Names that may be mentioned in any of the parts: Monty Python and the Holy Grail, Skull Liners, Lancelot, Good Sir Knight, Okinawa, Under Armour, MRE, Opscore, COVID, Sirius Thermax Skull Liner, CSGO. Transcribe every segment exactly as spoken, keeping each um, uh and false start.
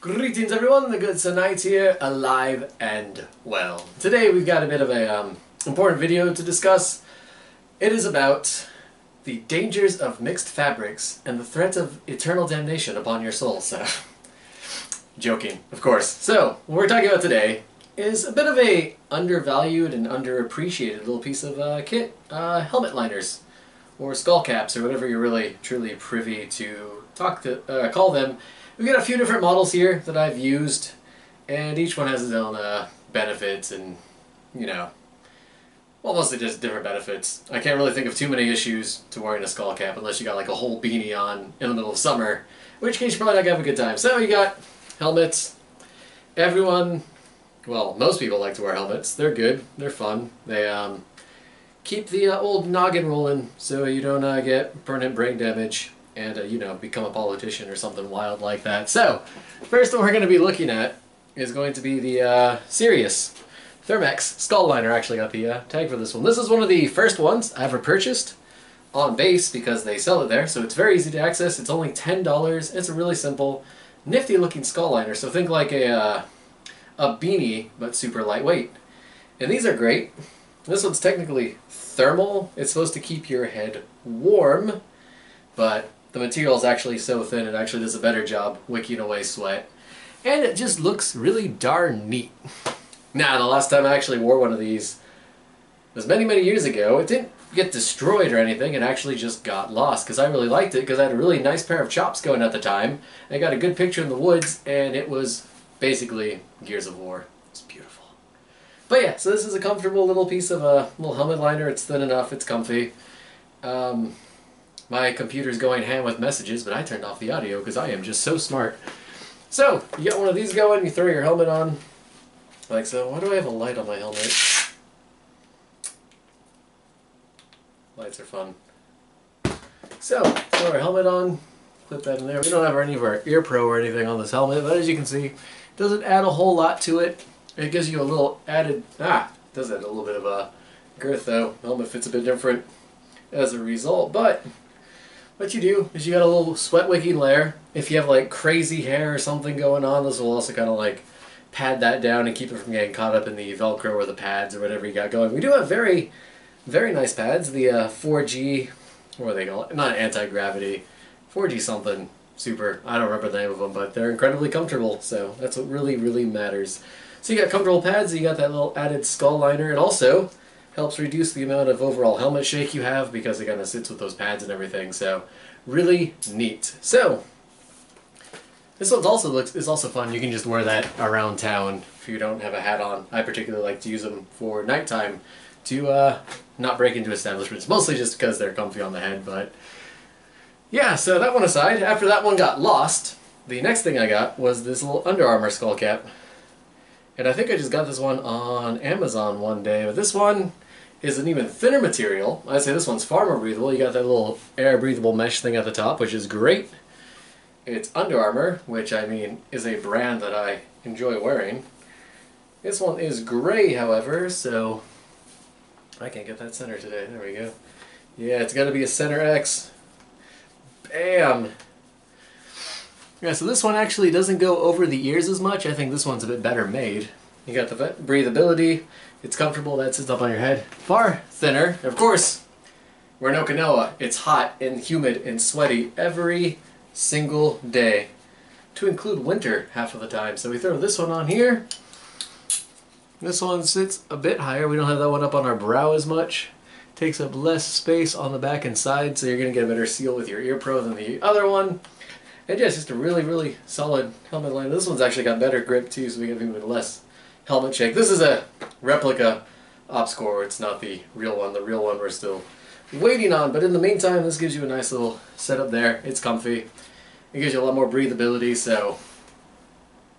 Greetings everyone, the Good Sir Knight here, alive and well. Today we've got a bit of an um, important video to discuss. It is about the dangers of mixed fabrics and the threat of eternal damnation upon your soul, so... joking, of course. So, what we're talking about today is a bit of a undervalued and underappreciated little piece of uh, kit, uh, helmet liners, or skull caps, or whatever you're really truly privy to talk to, uh, call them. We've got a few different models here that I've used, and each one has its own uh, benefits and, you know, well, mostly just different benefits. I can't really think of too many issues to wearing a skull cap unless you got like a whole beanie on in the middle of summer, in which case you're probably not going to have a good time. So you got helmets. Everyone, well, most people like to wear helmets. They're good. They're fun. They um, keep the uh, old noggin rolling so you don't uh, get permanent brain damage and, uh, you know, become a politician or something wild like that. So, first one we're going to be looking at is going to be the uh, Sirius Thermax Skull Liner. I actually got the uh, tag for this one. This is one of the first ones I ever purchased on base because they sell it there, so it's very easy to access. It's only ten dollars. It's a really simple, nifty looking skull liner, so think like a, uh, a beanie, but super lightweight. And these are great. This one's technically thermal. It's supposed to keep your head warm, but the material is actually so thin it actually does a better job wicking away sweat. And it just looks really darn neat. Now, the last time I actually wore one of these was many, many years ago. It didn't get destroyed or anything. It actually just got lost because I really liked it because I had a really nice pair of chops going at the time. I got a good picture in the woods and it was basically Gears of War. It's beautiful. But yeah, so this is a comfortable little piece of a little helmet liner. It's thin enough. It's comfy. Um... My computer's going ham with messages, but I turned off the audio because I am just so smart. So, you got one of these going, you throw your helmet on, like so. Why do I have a light on my helmet? Lights are fun. So, throw our helmet on, clip that in there. We don't have any of our ear pro or anything on this helmet, but as you can see, it doesn't add a whole lot to it. It gives you a little added, ah, it does add a little bit of a girth though. The helmet fits a bit different as a result, but what you do is you got a little sweat wicking layer. If you have like crazy hair or something going on, this will also kind of like pad that down and keep it from getting caught up in the Velcro or the pads or whatever you got going. We do have very, very nice pads. The uh, four G, what are they called? Not anti-gravity, four G something super. I don't remember the name of them, but they're incredibly comfortable. So that's what really, really matters. So you got comfortable pads. You got that little added skull liner, and also helps reduce the amount of overall helmet shake you have because it kind of sits with those pads and everything, so really neat. So this one's also looks is also fun. You can just wear that around town if you don't have a hat on. I particularly like to use them for nighttime to uh, not break into establishments, mostly just because they're comfy on the head. But yeah, so that one aside, after that one got lost, the next thing I got was this little Under Armour skull cap. And I think I just got this one on Amazon one day, but this one is an even thinner material. I'd say this one's far more breathable. You got that little air-breathable mesh thing at the top, which is great. It's Under Armour, which, I mean, is a brand that I enjoy wearing. This one is gray, however, so I can't get that center today. There we go. Yeah, it's got to be a center X. Bam! Yeah, so this one actually doesn't go over the ears as much. I think this one's a bit better made. You got the breathability, it's comfortable, that sits up on your head. Far thinner. Of course, we're in Okinawa. It's hot and humid and sweaty every single day, to include winter half of the time. So we throw this one on here. This one sits a bit higher. We don't have that one up on our brow as much. Takes up less space on the back and side, so you're going to get a better seal with your ear pro than the other one. And yeah, it's just a really, really solid helmet liner. This one's actually got better grip too, so we have even less helmet shake. This is a replica Opscore. It's not the real one. The real one we're still waiting on. But in the meantime, this gives you a nice little setup there. It's comfy. It gives you a lot more breathability, so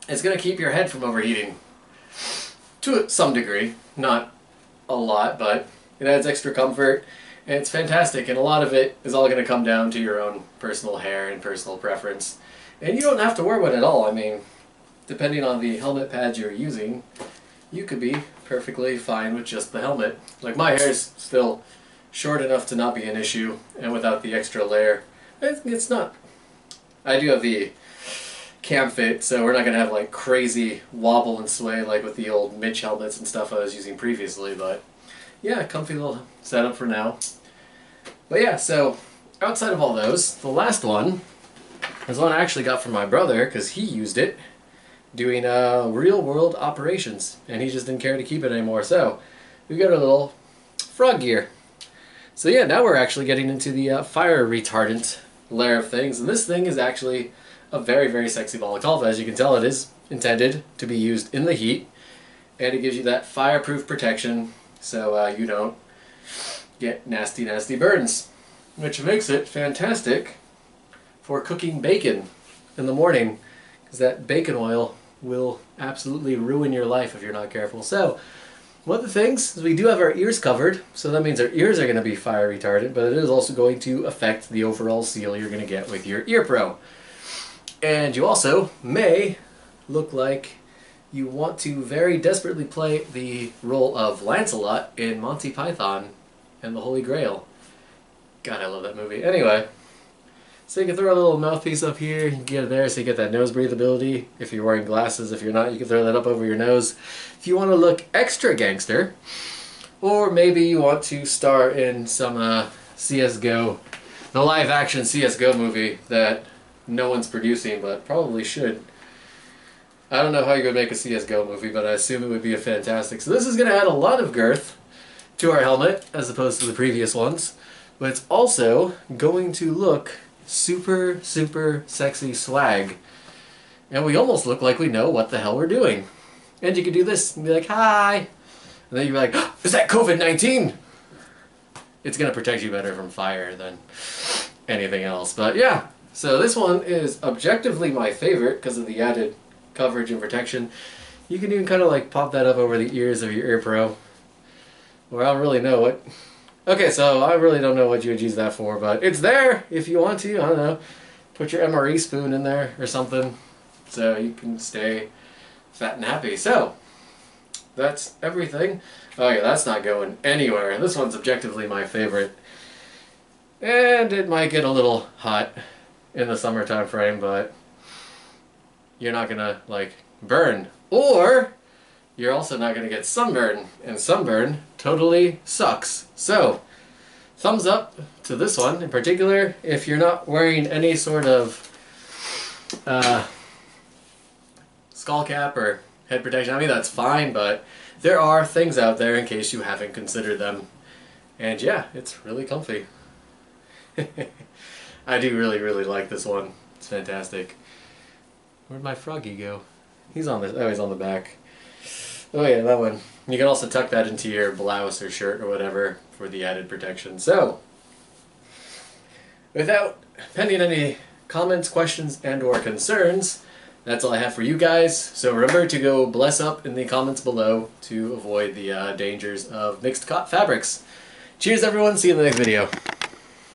it's going to keep your head from overheating to some degree. Not a lot, but it adds extra comfort. And it's fantastic, and a lot of it is all going to come down to your own personal hair and personal preference. And you don't have to wear one at all. I mean, depending on the helmet pads you're using, you could be perfectly fine with just the helmet. Like, my hair's still short enough to not be an issue, and without the extra layer, it's not. I do have the cam fit, so we're not going to have like crazy wobble and sway like with the old Mitch helmets and stuff I was using previously, but yeah, comfy little setup for now. But yeah, so outside of all those, the last one is one I actually got from my brother because he used it doing uh, real world operations and he just didn't care to keep it anymore, so we got a little frog gear. So yeah, now we're actually getting into the uh, fire retardant layer of things, and this thing is actually a very, very sexy balaclava. As you can tell, it is intended to be used in the heat, and it gives you that fireproof protection so uh, you don't get nasty, nasty burns, which makes it fantastic for cooking bacon in the morning, because that bacon oil will absolutely ruin your life if you're not careful. So one of the things is we do have our ears covered, so that means our ears are going to be fire retardant, but it is also going to affect the overall seal you're going to get with your Ear Pro. And you also may look like you want to very desperately play the role of Lancelot in Monty Python and the Holy Grail. God, I love that movie. Anyway, so you can throw a little mouthpiece up here, you can get it there so you get that nose breathe ability. If you're wearing glasses, if you're not, you can throw that up over your nose. If you want to look extra gangster, or maybe you want to star in some uh, C S G O, the live action C S G O movie that no one's producing, but probably should. I don't know how you would make a C S G O movie, but I assume it would be a fantastic. So this is going to add a lot of girth to our helmet, as opposed to the previous ones, but it's also going to look super, super sexy swag. And we almost look like we know what the hell we're doing. And you can do this and be like, hi! And then you'd be like, oh, is that COVID nineteen? It's going to protect you better from fire than anything else, but yeah. So this one is objectively my favorite because of the added coverage and protection. You can even kind of like pop that up over the ears of your Ear Pro. Well, I don't really know what... Okay, so I really don't know what you would use that for, but it's there if you want to. I don't know. Put your M R E spoon in there or something so you can stay fat and happy. So, that's everything. Oh yeah, that's not going anywhere. This one's objectively my favorite. And it might get a little hot in the summertime frame, but you're not gonna like burn, or you're also not gonna get sunburn, and sunburn totally sucks. So thumbs up to this one in particular if you're not wearing any sort of uh, skull cap or head protection. I mean, that's fine, but there are things out there in case you haven't considered them, and yeah, it's really comfy. I do really, really like this one. It's fantastic. Where'd my froggy go? He's on the, oh, he's on the back. Oh yeah, that one. You can also tuck that into your blouse or shirt or whatever for the added protection. So, without pending any comments, questions, and or concerns, that's all I have for you guys. So remember to go bless up in the comments below to avoid the uh, dangers of mixed cotton fabrics. Cheers everyone, see you in the next video.